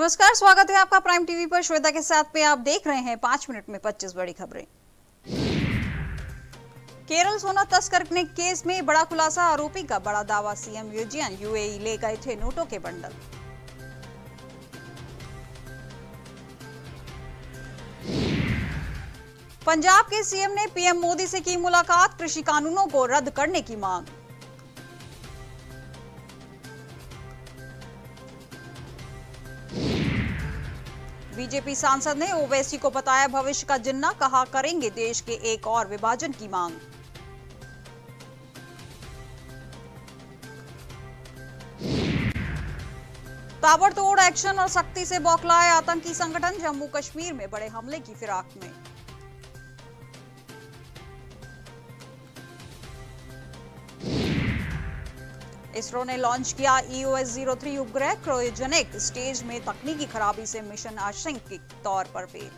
नमस्कार, स्वागत है आपका प्राइम टीवी पर। श्वेता के साथ पे आप देख रहे हैं 5 मिनट में 25 बड़ी खबरें। केरल सोना तस्करी केस में बड़ा खुलासा, आरोपी का बड़ा दावा, सीएम विजयन यूएई ले गए थे नोटों के बंडल। पंजाब के सीएम ने पीएम मोदी से की मुलाकात, कृषि कानूनों को रद्द करने की मांग। बीजेपी सांसद ने ओवैसी को बताया भविष्य का जिन्ना, कहा करेंगे देश के एक और विभाजन की मांग। ताबड़तोड़ एक्शन और सख्ती से बौखलाए आतंकी संगठन, जम्मू कश्मीर में बड़े हमले की फिराक में। इसरो ने लॉन्च किया ईओएस03 उपग्रह, क्रायोजेनिक स्टेज में तकनीकी खराबी से मिशन आशंक के तौर पर फेल।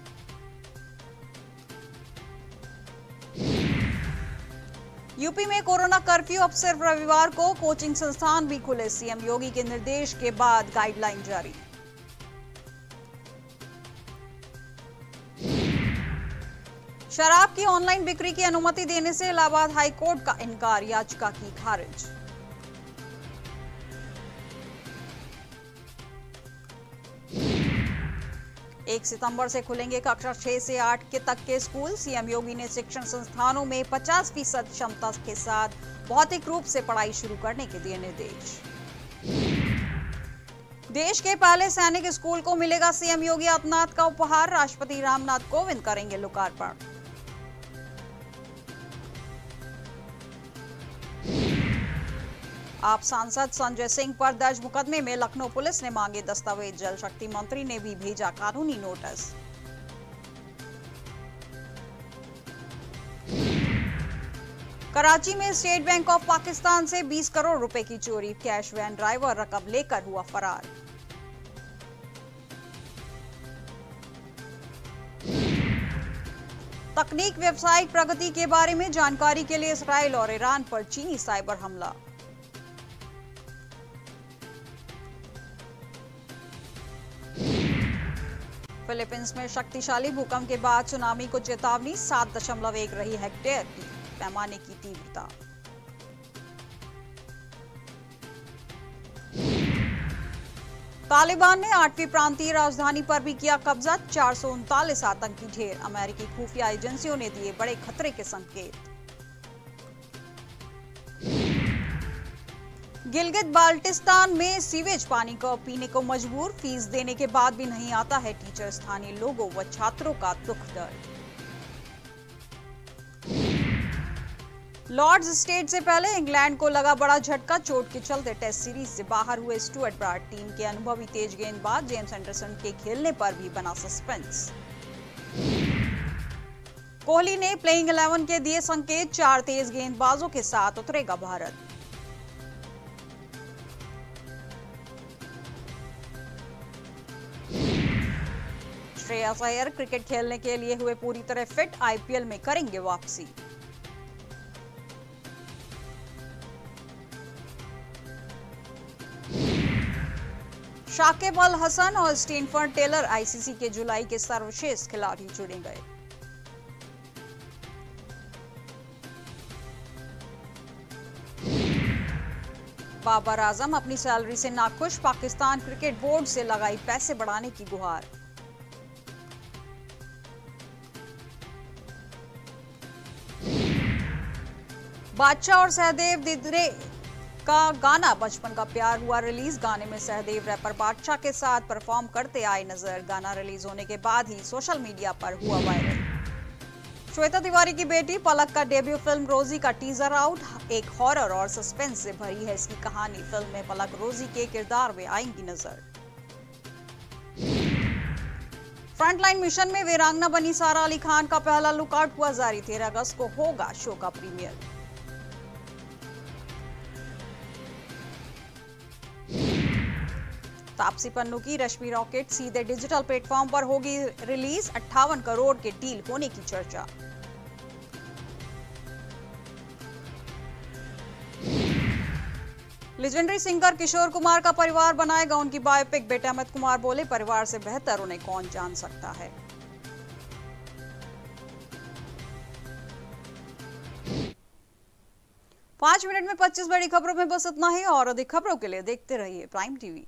यूपी में कोरोना कर्फ्यू अब सिर्फ रविवार को, कोचिंग संस्थान भी खुले, सीएम योगी के निर्देश के बाद गाइडलाइन जारी। शराब की ऑनलाइन बिक्री की अनुमति देने से इलाहाबाद हाईकोर्ट का इनकार, याचिका की खारिज। एक 1 सितंबर से खुलेंगे कक्षा 6 से 8 के तक के स्कूल, सीएम योगी ने शिक्षण संस्थानों में 50% क्षमता के साथ भौतिक रूप से पढ़ाई शुरू करने के दिए निर्देश। देश के पहले सैनिक स्कूल को मिलेगा सीएम योगी आदित्यनाथ का उपहार, राष्ट्रपति रामनाथ कोविंद करेंगे लोकार्पण। आप सांसद संजय सिंह पर दर्ज मुकदमे में लखनऊ पुलिस ने मांगे दस्तावेज, जल शक्ति मंत्री ने भी भेजा कानूनी नोटिस। कराची में स्टेट बैंक ऑफ पाकिस्तान से 20 करोड़ रुपए की चोरी, कैश वैन ड्राइवर रकम लेकर हुआ फरार। तकनीक व्यावसायिक प्रगति के बारे में जानकारी के लिए इसराइल और ईरान पर चीनी साइबर हमला। फिलीपींस में शक्तिशाली भूकंप के बाद सुनामी को चेतावनी, 7.1 रही हेक्टेयर की पैमाने की तीव्रता। तालिबान ने 8वीं प्रांतीय राजधानी पर भी किया कब्जा, 439 आतंकी ढेर, अमेरिकी खुफिया एजेंसियों ने दिए बड़े खतरे के संकेत। गिलगित बाल्टिस्तान में सीवेज पानी को पीने को मजबूर, फीस देने के बाद भी नहीं आता है टीचर, स्थानीय लोगों व छात्रों का दुख दर्द। लॉर्ड्स स्टेट से पहले इंग्लैंड को लगा बड़ा झटका, चोट के चलते टेस्ट सीरीज से बाहर हुए स्टुअर्ट ब्रॉड, टीम के अनुभवी तेज गेंदबाज जेम्स एंडरसन के खेलने पर भी बना सस्पेंस। कोहली ने प्लेइंग 11 के दिए संकेत, 4 तेज गेंदबाजों के साथ उतरेगा भारत। श्रेयस अय्यर क्रिकेट खेलने के लिए हुए पूरी तरह फिट, आईपीएल में करेंगे वापसी। शाकिब अल हसन और स्टीनफर्ड टेलर आईसीसी के जुलाई के सर्वश्रेष्ठ खिलाड़ी चुने गए। बाबर आजम अपनी सैलरी से नाखुश, पाकिस्तान क्रिकेट बोर्ड से लगाई पैसे बढ़ाने की गुहार। बादशाह और सहदेव दिदरे का गाना बचपन का प्यार हुआ रिलीज, गाने में सहदेव रैपर बादशाह के साथ परफॉर्म करते आए नजर, गाना रिलीज होने के बाद ही सोशल मीडिया पर हुआ वायरल। श्वेता तिवारी की बेटी पलक का डेब्यू फिल्म रोजी का टीजर आउट, एक हॉरर और सस्पेंस से भरी है इसकी कहानी, फिल्म में पलक रोजी के किरदार में आएंगी नजर। फ्रंटलाइन मिशन में वीरांगना बनी सारा अली खान का पहला लुकआउट हुआ जारी, 13 अगस्त को होगा शो का प्रीमियर। तापसी पन्नू की रश्मि रॉकेट सीधे डिजिटल प्लेटफॉर्म पर होगी रिलीज, 58 करोड़ के डील होने की चर्चा। लेजेंडरी सिंगर किशोर कुमार का परिवार बनाएगा उनकी बायोपिक, बेटे अमित कुमार बोले परिवार से बेहतर उन्हें कौन जान सकता है। पांच मिनट में 25 बड़ी खबरों में बस इतना ही और अधिक खबरों के लिए देखते रहिए प्राइम टीवी।